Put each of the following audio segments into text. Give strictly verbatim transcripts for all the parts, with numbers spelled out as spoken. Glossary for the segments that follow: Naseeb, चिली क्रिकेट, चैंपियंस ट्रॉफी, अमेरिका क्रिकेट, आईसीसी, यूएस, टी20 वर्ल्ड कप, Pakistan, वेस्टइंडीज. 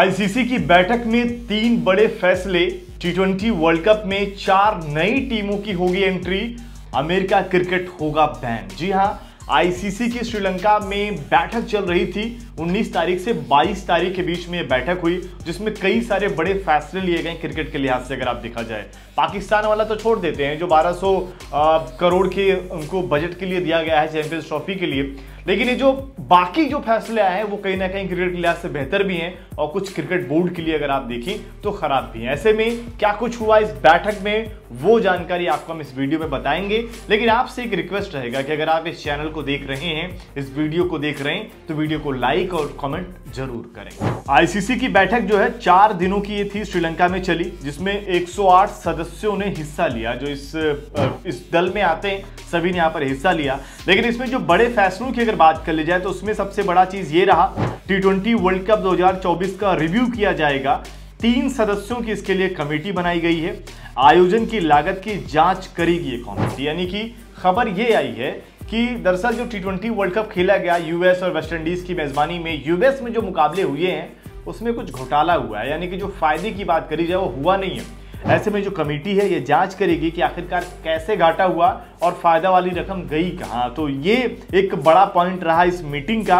आईसीसी की बैठक में तीन बड़े फैसले। टी ट्वेंटी वर्ल्ड कप में चार नई टीमों की होगी एंट्री। अमेरिका क्रिकेट होगा बैन। जी हां, आईसीसी की श्रीलंका में बैठक चल रही थी। उन्नीस तारीख से बाईस तारीख के बीच में ये बैठक हुई, जिसमें कई सारे बड़े फैसले लिए गए क्रिकेट के लिहाज से। अगर आप देखा जाए पाकिस्तान वाला तो छोड़ देते हैं, जो बारह सौ करोड़ के उनको बजट के लिए दिया गया है चैंपियंस ट्रॉफी के लिए। लेकिन ये जो बाकी जो फैसले आए हैं वो कहीं ना कहीं क्रिकेट के लिहाज से बेहतर भी हैं और कुछ क्रिकेट बोर्ड के लिए अगर आप देखें तो खराब भी हैं। ऐसे में क्या कुछ हुआ इस बैठक में, वो जानकारी आपको हम इस वीडियो में बताएंगे। लेकिन आपसे एक रिक्वेस्ट रहेगा कि अगर आप इस चैनल को देख रहे हैं, इस वीडियो को देख रहे हैं, तो वीडियो को लाइक और कमेंट जरूर करें। आईसीसी की बैठक जो है चार दिनों की ये थी, श्रीलंका में चली, जिसमें एक सौ आठ सदस्यों ने हिस्सा लिया। जो इस इस दल में आते हैं सभी ने यहाँ पर हिस्सा लिया। लेकिन इसमें जो बड़े फैसलों की अगर बात कर ली जाए तो उसमें सबसे बड़ा चीज ये रहा, टी ट्वेंटी वर्ल्ड कप दो हज़ार चौबीस का रिव्यू किया जाएगा। तीन सदस्यों की इसके लिए कमेटी बनाई गई है। आयोजन की लागत की जांच करेगी ये कमेटी। यानी कि खबर ये आई है कि दरअसल जो टी ट्वेंटी वर्ल्ड कप खेला गया यूएस और वेस्टइंडीज की मेजबानी में, यूएस में जो मुकाबले हुए हैं उसमें कुछ घोटाला हुआ है। यानी कि जो फायदे की बात करी जाए वो हुआ नहीं है। ऐसे में जो कमेटी है ये जांच करेगी कि आखिरकार कैसे घाटा हुआ और फायदा वाली रकम गई कहां। तो ये एक बड़ा पॉइंट रहा इस मीटिंग का।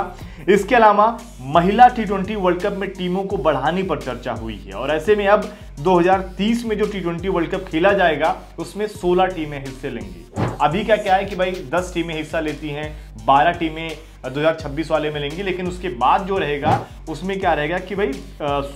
इसके अलावा महिला टी ट्वेंटी वर्ल्ड कप में टीमों को बढ़ाने पर चर्चा हुई है। और ऐसे में अब दो हज़ार तीस में जो टी ट्वेंटी वर्ल्ड कप खेला जाएगा उसमें सोलह टीमें हिस्से लेंगी। अभी क्या क्या है कि भाई दस टीमें हिस्सा लेती हैं, बारह टीमें दो हज़ार छब्बीस वाले में लेंगी। लेकिन उसके बाद जो रहेगा उसमें क्या रहेगा कि भाई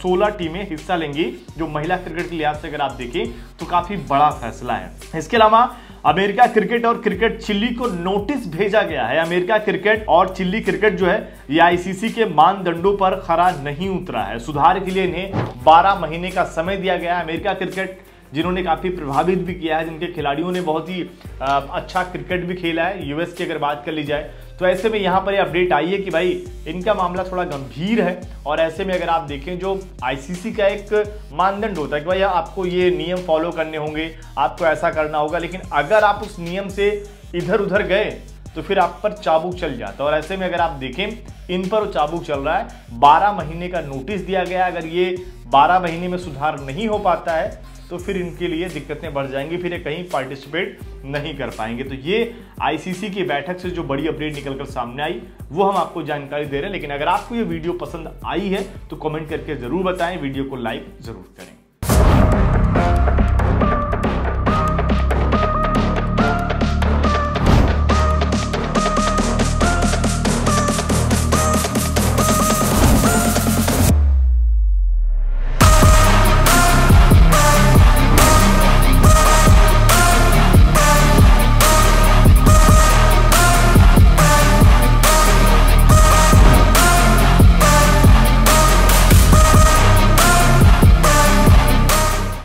सोलह टीमें हिस्सा लेंगी, जो महिला क्रिकेट के लिहाज से अगर आप देखें तो काफी बड़ा फैसला है। इसके अलावा अमेरिका क्रिकेट और क्रिकेट चिली को नोटिस भेजा गया है। अमेरिका क्रिकेट और चिली क्रिकेट जो है ये आईसीसी के मानदंडों पर खरा नहीं उतरा है। सुधार के लिए इन्हें बारह महीने का समय दिया गया है। अमेरिका क्रिकेट जिन्होंने काफ़ी प्रभावित भी किया है, जिनके खिलाड़ियों ने बहुत ही अच्छा क्रिकेट भी खेला है। यूएस की अगर बात कर ली जाए तो ऐसे में यहाँ पर ये अपडेट आई है कि भाई इनका मामला थोड़ा गंभीर है। और ऐसे में अगर आप देखें जो आईसीसी का एक मानदंड होता है कि भाई आपको ये नियम फॉलो करने होंगे, आपको ऐसा करना होगा, लेकिन अगर आप उस नियम से इधर उधर गए तो फिर आप पर चाबुक चल जाता है। और ऐसे में अगर आप देखें इन पर चाबुक चल रहा है। बारह महीने का नोटिस दिया गया। अगर ये बारह महीने में सुधार नहीं हो पाता है तो फिर इनके लिए दिक्कतें बढ़ जाएंगी, फिर ये कहीं पार्टिसिपेट नहीं कर पाएंगे। तो ये आईसीसी की बैठक से जो बड़ी अपडेट निकलकर सामने आई वो हम आपको जानकारी दे रहे हैं। लेकिन अगर आपको ये वीडियो पसंद आई है तो कमेंट करके ज़रूर बताएं, वीडियो को लाइक ज़रूर करें।